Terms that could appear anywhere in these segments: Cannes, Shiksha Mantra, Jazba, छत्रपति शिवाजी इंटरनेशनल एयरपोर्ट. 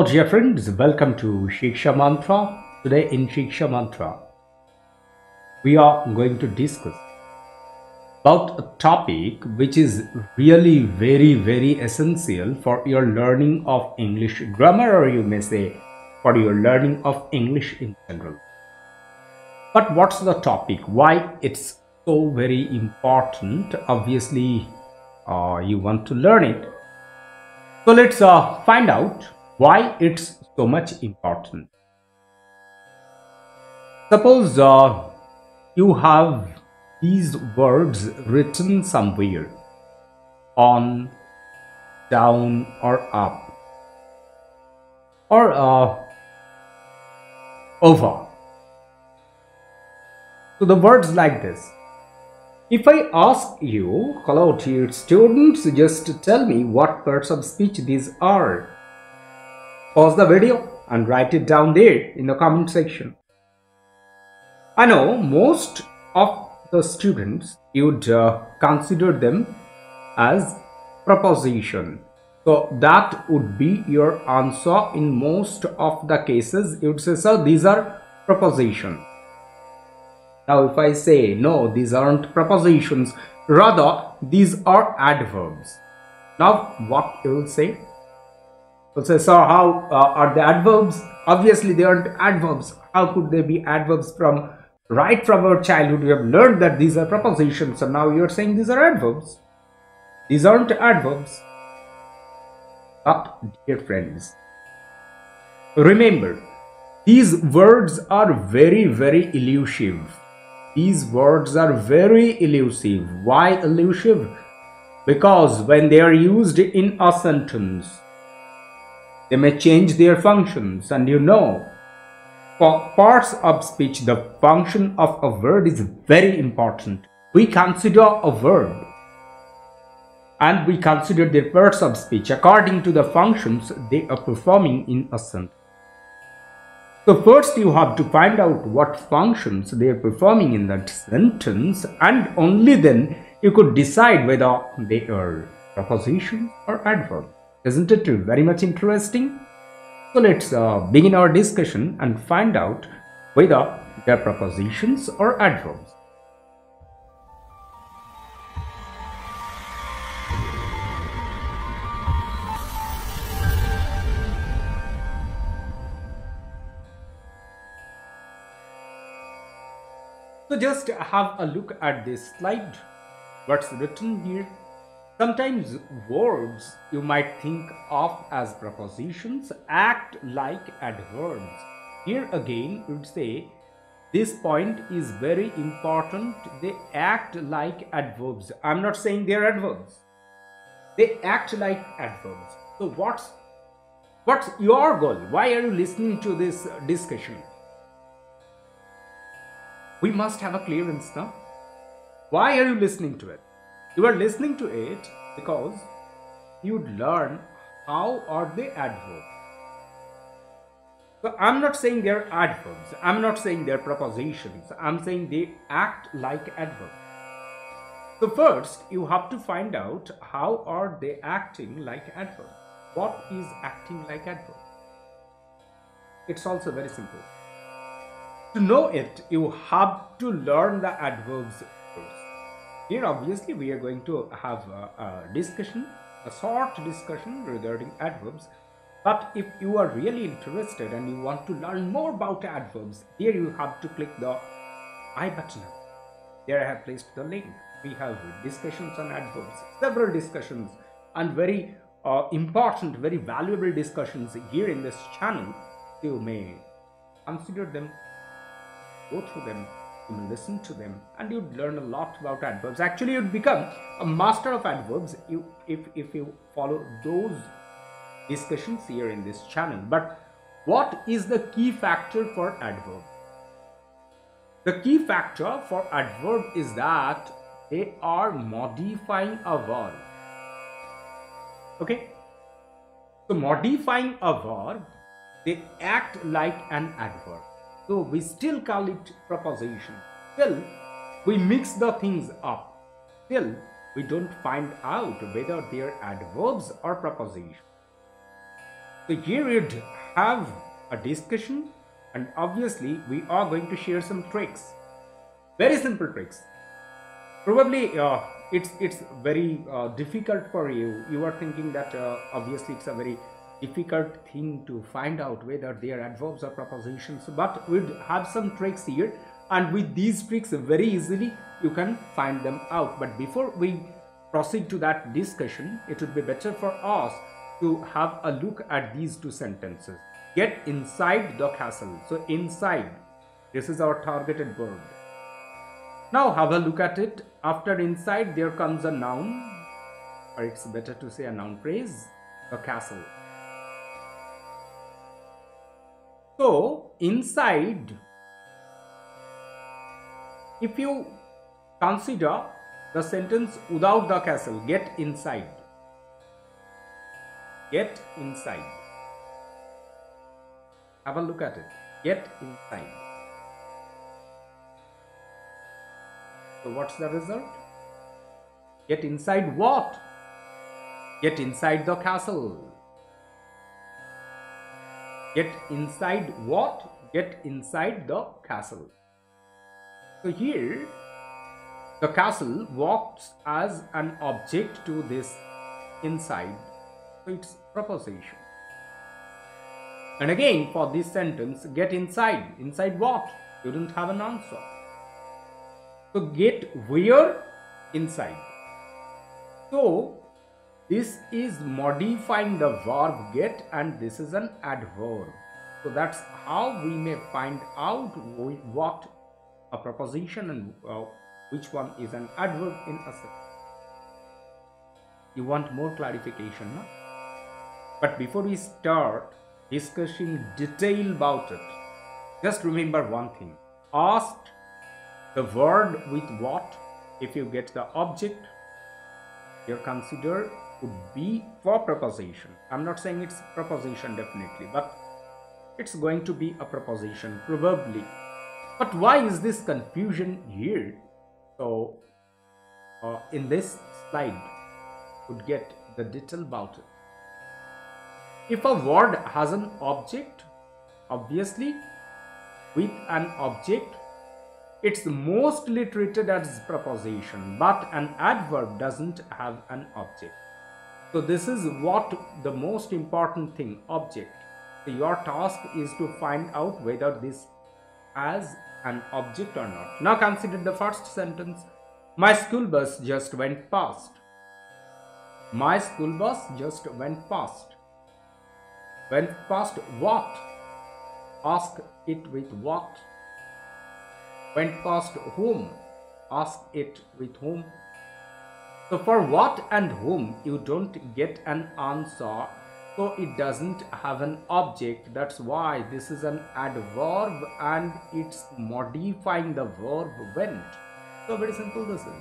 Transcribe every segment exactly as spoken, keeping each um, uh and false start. Hello dear friends, welcome to Shiksha Mantra. Today in Shiksha Mantra, we are going to discuss about a topic which is really very very essential for your learning of English grammar, or you may say for your learning of English in general. But what's the topic? Why it's so very important? Obviously, uh, you want to learn it. So let's uh, find out why it's so much important. Suppose uh, you have these words written somewhere: on, down, or up, or uh, over. So the words like this. If I ask you, hello dear students, just tell me what parts of speech these are. Pause the video and write it down there in the comment section. I know most of the students would uh, consider them as preposition. So that would be your answer in most of the cases. You would say, sir, these are preposition. Now if I say, no, these aren't prepositions, rather these are adverbs. Now what you will say? You'll say, sir, how uh, are they adverbs? Obviously they aren't adverbs. How could they be adverbs? From right from our childhood we have learned that these are prepositions, so now you're saying these are adverbs. These aren't adverbs. But dear friends, remember, these words are very very elusive. These words are very elusive. Why elusive? Because when they are used in a sentence, they may change their functions, and you know, for parts of speech, the function of a word is very important. We consider a verb and we consider the parts of speech according to the functions they are performing in a sentence. So first you have to find out what functions they are performing in that sentence, and only then you could decide whether they are prepositions or adverbs. Isn't it very much interesting? So let's uh, begin our discussion and find out whether they are prepositions or adverbs. So just have a look at this slide. What's written here? Sometimes verbs you might think of as prepositions act like adverbs. Here again you would say this point is very important. They act like adverbs. I'm not saying they're adverbs. They act like adverbs. So what's what's your goal? Why are you listening to this discussion? We must have a clearance now. Why are you listening to it? You are listening to it because you'd learn how are they adverbs. So I'm not saying they're adverbs. I'm not saying they're prepositions. I'm saying they act like adverbs. So first you have to find out how are they acting like adverbs. What is acting like adverbs? It's also very simple. To know it, you have to learn the adverbs first. Here obviously we are going to have a, a discussion, a short discussion regarding adverbs. But if you are really interested and you want to learn more about adverbs, here you have to click the I button. There I have placed the link. We have discussions on adverbs, several discussions, and very uh, important, very valuable discussions here in this channel. You may consider them, go through them, listen to them, and you'd learn a lot about adverbs. Actually, you'd become a master of adverbs you if if you follow those discussions here in this channel. But what is the key factor for adverb? The key factor for adverb is that they are modifying a verb. Okay, so modifying a verb, they act like an adverb. So we still call it preposition till we mix the things up, till we don't find out whether they are adverbs or prepositions. So here you'd have a discussion, and obviously we are going to share some tricks, very simple tricks. Probably uh, it's it's very uh, difficult for you. You are thinking that uh, obviously it's a very difficult thing to find out whether they are adverbs or prepositions, but we'd have some tricks here, and with these tricks very easily you can find them out. But before we proceed to that discussion, it would be better for us to have a look at these two sentences. Get inside the castle. So inside, this is our targeted verb. Now have a look at it. After inside, there comes a noun, or it's better to say a noun phrase, a castle. So inside, if you consider the sentence without the castle, get inside, get inside, have a look at it, get inside. So what's the result? Get inside what? Get inside the castle. Get inside what? Get inside the castle. So here, the castle works as an object to this inside. So it's preposition. And again, for this sentence, get inside. Inside what? You don't have an answer. So get where? Inside. So this is modifying the verb get, and this is an adverb. So that's how we may find out what a preposition and uh, which one is an adverb in a sentence. You want more clarification, no? But before we start discussing detail about it, just remember one thing. Ask the word with what, if you get the object, your consider would be for preposition. I'm not saying it's preposition definitely, but it's going to be a preposition probably. But why is this confusion here? So uh, in this slide would get the detail about it. If a word has an object, obviously with an object, it's mostly treated as preposition, but an adverb doesn't have an object. So this is what the most important thing, object. So your task is to find out whether this has an object or not. Now consider the first sentence. My school bus just went past. My school bus just went past. Went past what? Ask it with what? Went past whom? Ask it with whom. So for what and whom you don't get an answer, so it doesn't have an object. That's why this is an adverb and it's modifying the verb went. So very simple this is.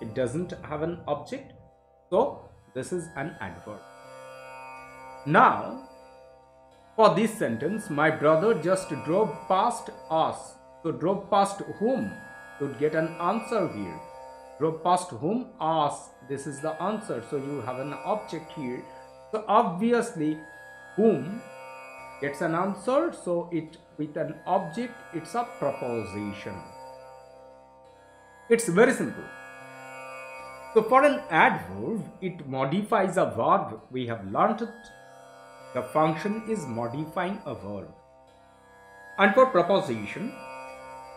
It doesn't have an object, so this is an adverb. Now for this sentence, my brother just drove past us. So drove past whom? You'd get an answer here. Drove past whom? Us. This is the answer. So you have an object here. So obviously whom gets an answer. So it with an object, it's a preposition. It's very simple. So for an adverb, it modifies a verb. We have learnt it. The function is modifying a verb. And for preposition,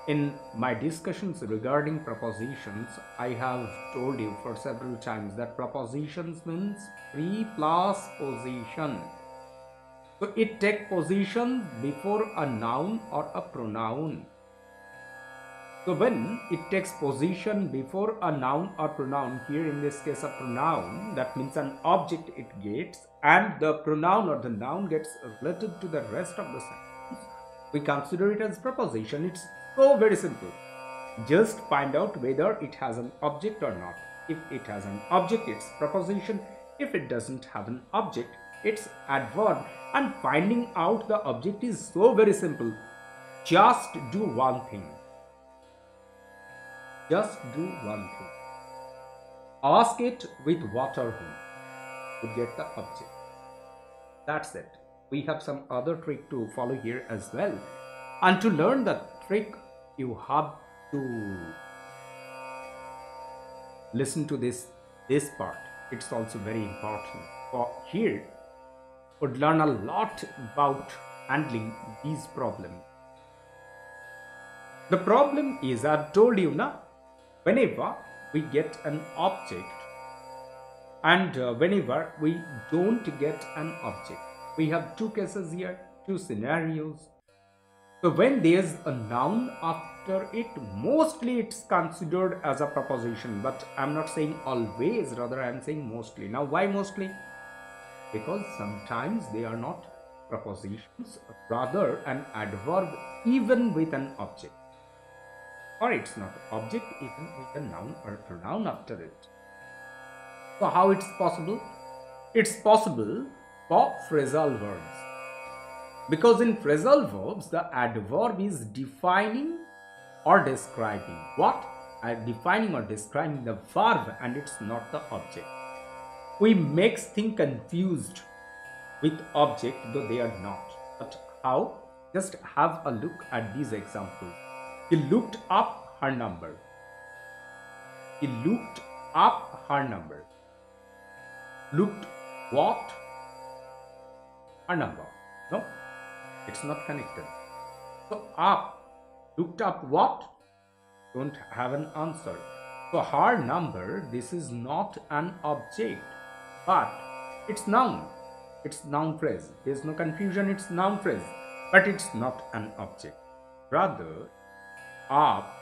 in my discussions regarding prepositions, I have told you for several times that prepositions means pre plus position. So it takes position before a noun or a pronoun. So when it takes position before a noun or pronoun, here in this case a pronoun, that means an object it gets, and the pronoun or the noun gets related to the rest of the sentence, we consider it as preposition. It's so very simple. Just find out whether it has an object or not. If it has an object, it's preposition. If it doesn't have an object, it's adverb. And finding out the object is so very simple. Just do one thing. Just do one thing. Ask it with what or whom. You get the object. That's it. we have some other trick to follow here as well. And to learn the trick, you have to listen to this this part. It's also very important. For here, would learn a lot about handling these problems. The problem is, I've told you now, whenever we get an object and uh, whenever we don't get an object, we have two cases here, two scenarios. So when there's a noun after it, mostly it's considered as a proposition, but I'm not saying always, rather I'm saying mostly. Now why mostly? Because sometimes they are not propositions, rather an adverb even with an object. Or it's not object even with a noun or pronoun after it. So how it's possible? It's possible for phrasal verbs. Because in phrasal verbs, the adverb is defining or describing. What? Defining or describing the verb, and it's not the object. We make things confused with object, though they are not. But how? Just have a look at these examples. He looked up her number. He looked up her number. Looked what? Her number. No, it's not connected. So up. Looked up what? Don't have an answer. So her number, this is not an object, but it's noun. It's noun phrase. There's no confusion. It's noun phrase, but it's not an object. Rather, up,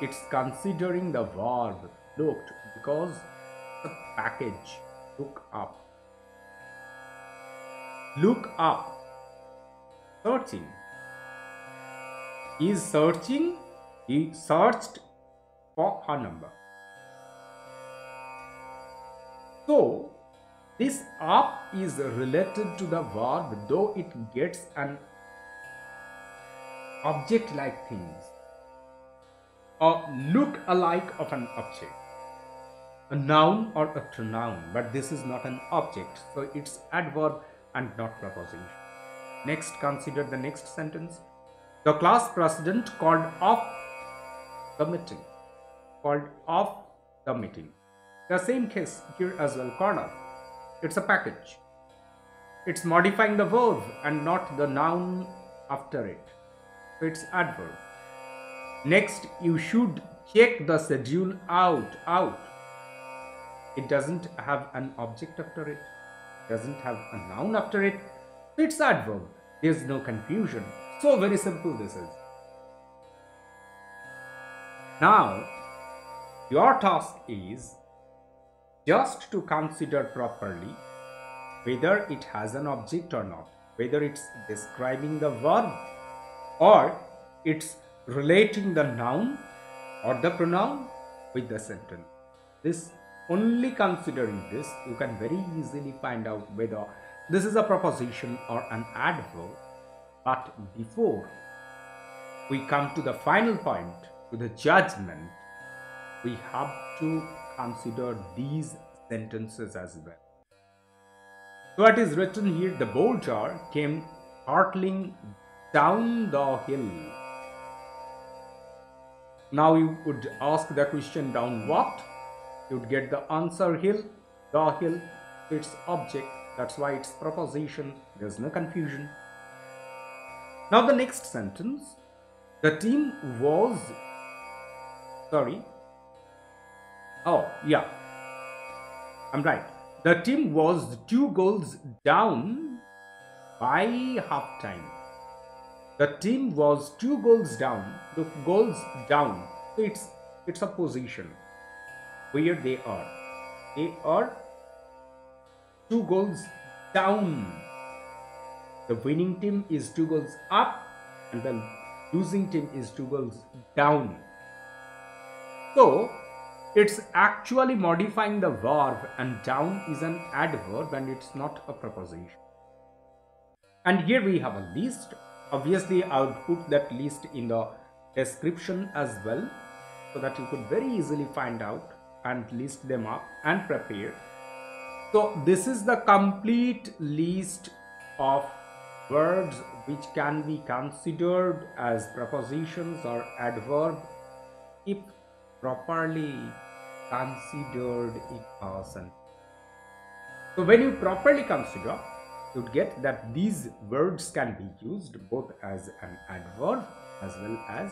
it's considering the verb looked, because the package, look up. Look up. Searching. He is searching. He searched for her number. So this up is related to the verb, though it gets an object-like things, a look-alike of an object, a noun or a pronoun, but this is not an object, so it's adverb and not proposition. Next, consider the next sentence. The class president called off the meeting. Called off the meeting. The same case here as well, called off. It's a package. It's modifying the verb and not the noun after it. So it's adverb. Next, you should check the schedule out. Out. It doesn't have an object after it. Doesn't have a noun after it. It's adverb. There's no confusion. So very simple this is. Now, your task is just to consider properly whether it has an object or not, whether it's describing the verb or it's relating the noun or the pronoun with the sentence. This, only considering this, you can very easily find out whether this is a proposition or an adverb. But before we come to the final point, to the judgment, we have to consider these sentences as well. So it is written here, the boulder came hurtling down the hill. Now you would ask the question, down what? You would get the answer, hill, the hill. It's object, that's why it's proposition. There's no confusion. Now the next sentence, the team was, sorry, oh yeah, I'm right. The team was two goals down by half time. The team was two goals down. The goals down. So it's it's a position where they are. They are two goals down. The winning team is two goals up, and the losing team is two goals down. So it's actually modifying the verb, and down is an adverb and it's not a proposition. And here we have a list. Obviously, I would put that list in the description as well, so that you could very easily find out and list them up and prepare. So this is the complete list of Verbs which can be considered as prepositions or adverb if properly considered in a sentence. So when you properly consider, you would get that these words can be used both as an adverb as well as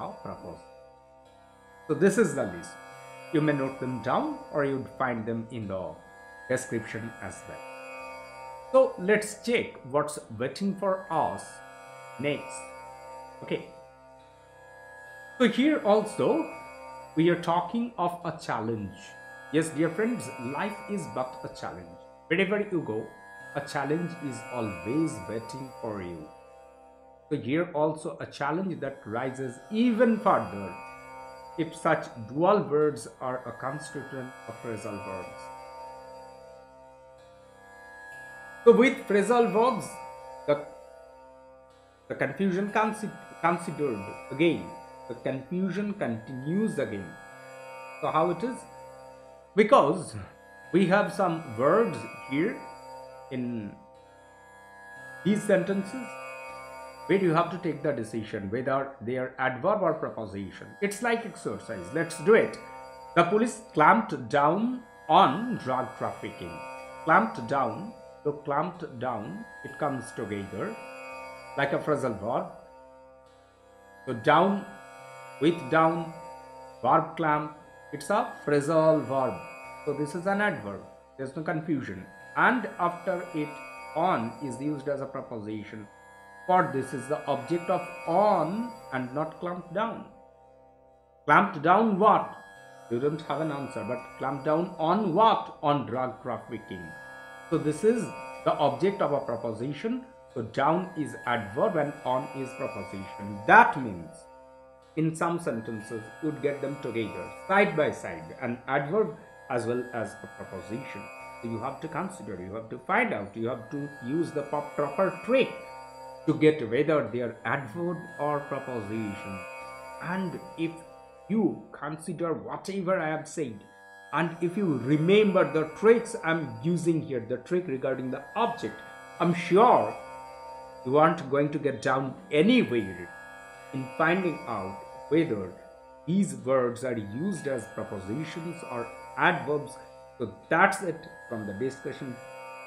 a preposition. So this is the list. You may note them down, or you would find them in the description as well. So let's check what's waiting for us next. Okay. So here also we are talking of a challenge. Yes, dear friends, life is but a challenge. Wherever you go, a challenge is always waiting for you. So here also a challenge that rises even further if such dual verbs are a constituent of phrasal verbs. So with phrasal verbs, the, the confusion considered again. The confusion continues again. So how it is? Because we have some verbs here in these sentences where you have to take the decision whether they are adverb or preposition. It's like exercise. Let's do it. The police clamped down on drug trafficking. Clamped down. So clamped down, it comes together like a phrasal verb. So down, with down, verb clamp, it's a phrasal verb. So this is an adverb. There's no confusion. And after it, on is used as a preposition. For this is the object of on and not clamped down. Clamped down what? You don't have an answer, but clamped down on what? On drug trafficking. So this is the object of a preposition. So down is adverb and on is preposition. That means in some sentences you would get them together side by side, an adverb as well as a preposition. So you have to consider, you have to find out, you have to use the proper trick to get whether they are adverb or preposition. And if you consider whatever I have said, and if you remember the tricks I'm using here, the trick regarding the object, I'm sure you aren't going to get down anywhere in finding out whether these verbs are used as prepositions or adverbs. So that's it from the discussion.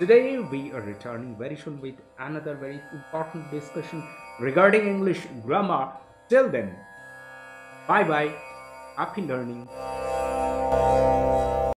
Today we are returning very soon with another very important discussion regarding English grammar. Till then, bye bye, happy learning.